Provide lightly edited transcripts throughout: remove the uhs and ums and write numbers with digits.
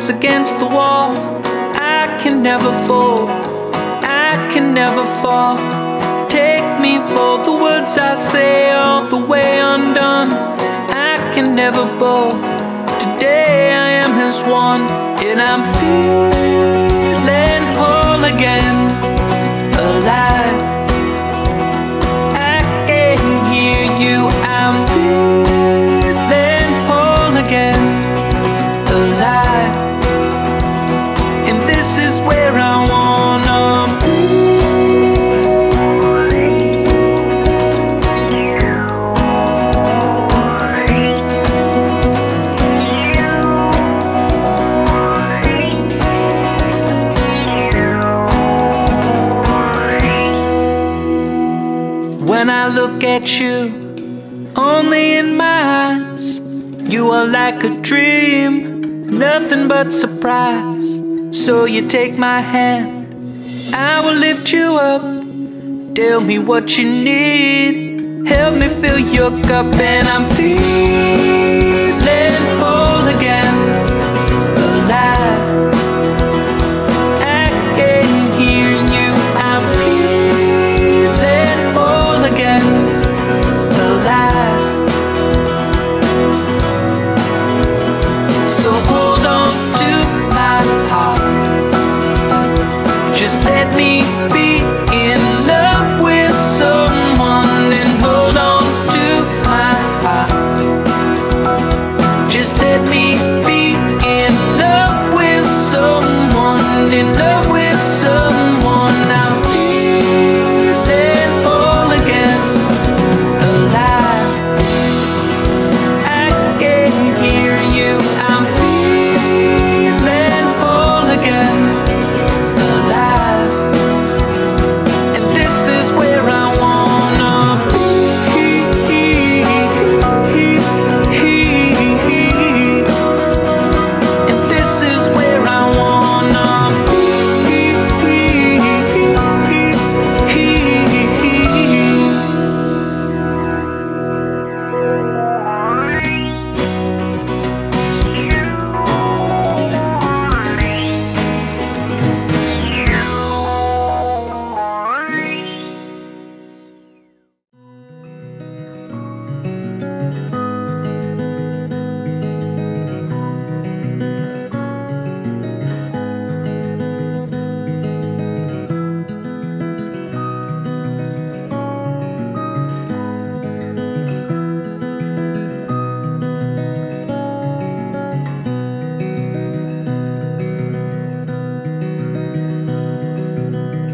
backs against the wall. I can never fold, I can never fall. Take me for the words I say all the way undone. I can never bow, today I am as one. And I'm feeling whole again, alive. I can hear you, I'm feeling whole again, alive. And this is where I wanna be. When I look at you, only in my eyes, you are like a dream, nothing but surprise. So you take my hand, I will lift you up. Tell me what you need, help me fill your cup. And I'm feeling whole again, alive. I can hear you, I'm feeling whole again, alive. So hold on to my heart, just let me be in love with someone. And hold on to my heart, just let me be in love with someone, in love with someone. I'm feeling whole again, alive. I can hear you, I'm feeling whole again, alive. And this is where I wanna be. And this is where I wanna be.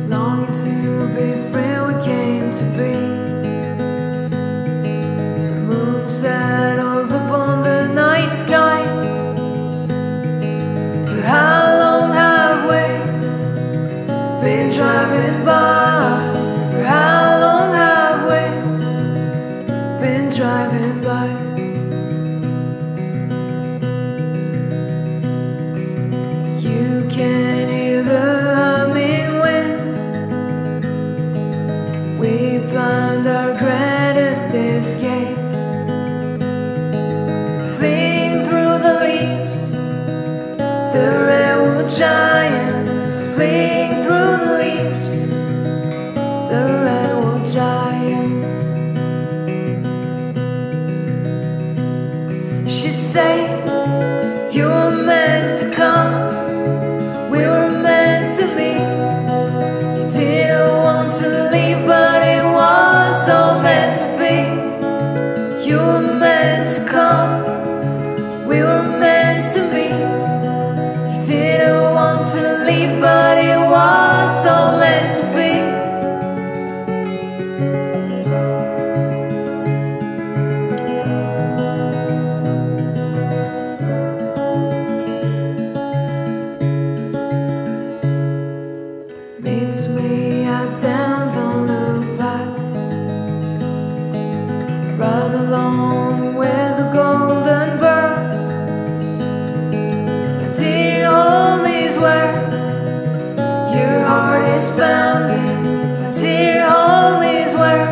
Longing to be a friend we came to be. The moon settles upon the night sky. For how long have we been driving by? For how long have we been driving by? You can hear the humming wind. We planned our greatest escape, fleeing through the leaves, the redwood giants. Fleeing through the leaves, the redwood giants. She'd say, you were meant to come, we were meant to meet. You didn't want to leave, but it was all meant to be. You were meant to come, we were meant to meet. You didn't want to leave, but it was all meant to be. Meet me at down, don't look back. Run along with the golden bird. My dear homies, where your heart is pounding. My dear homies, where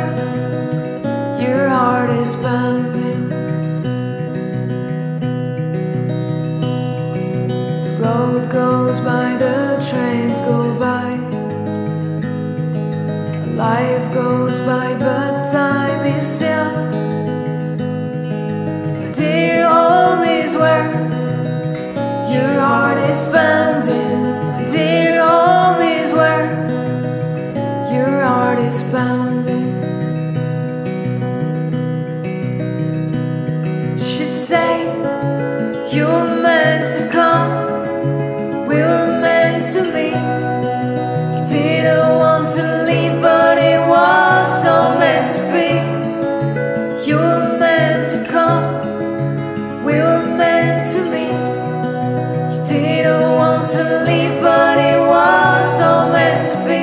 your heart is pounding. Life goes by, but time is still. Dear home is where your heart is pounding. Dear home is where your heart is pounding. She'd say, you were meant to come, we were meant to meet. You didn't want to leave, but it was so meant to be. You were meant to come, we were meant to meet. You didn't want to leave, but it was so meant to be.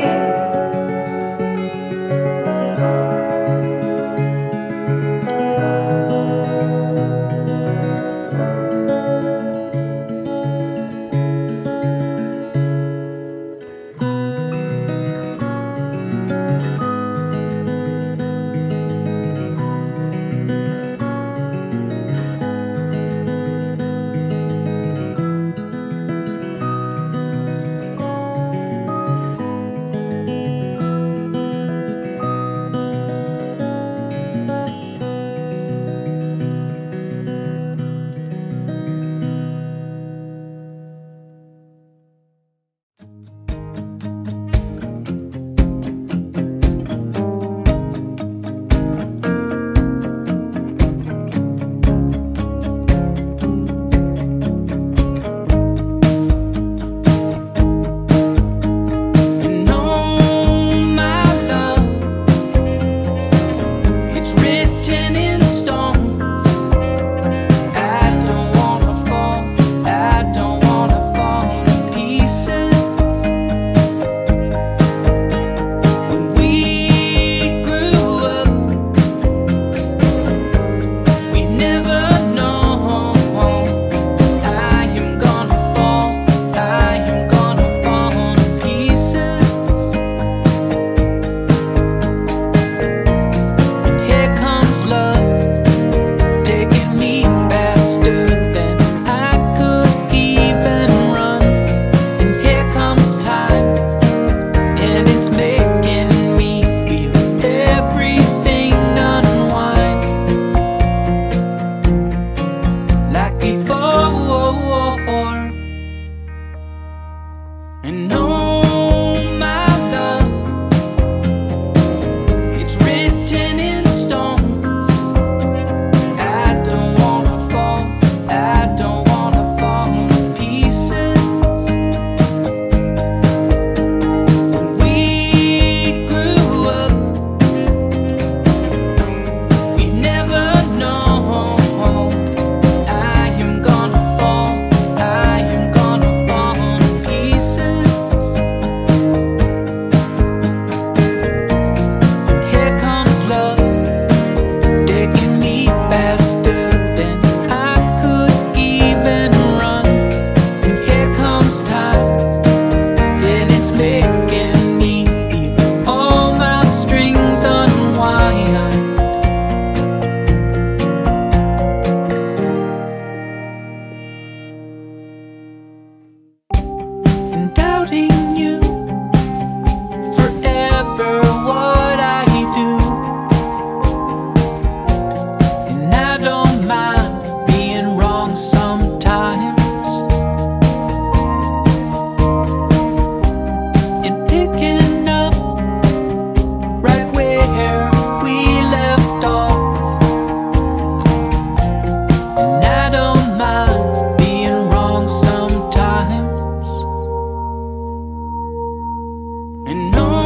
And no